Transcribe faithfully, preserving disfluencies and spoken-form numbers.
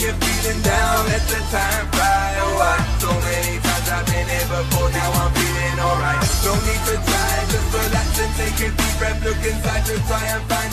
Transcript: you're feeling down, let the time fly. Oh, I, so many times I've been here before, now I'm feeling alright. No need to try, just relax and take a deep breath, look inside to try and find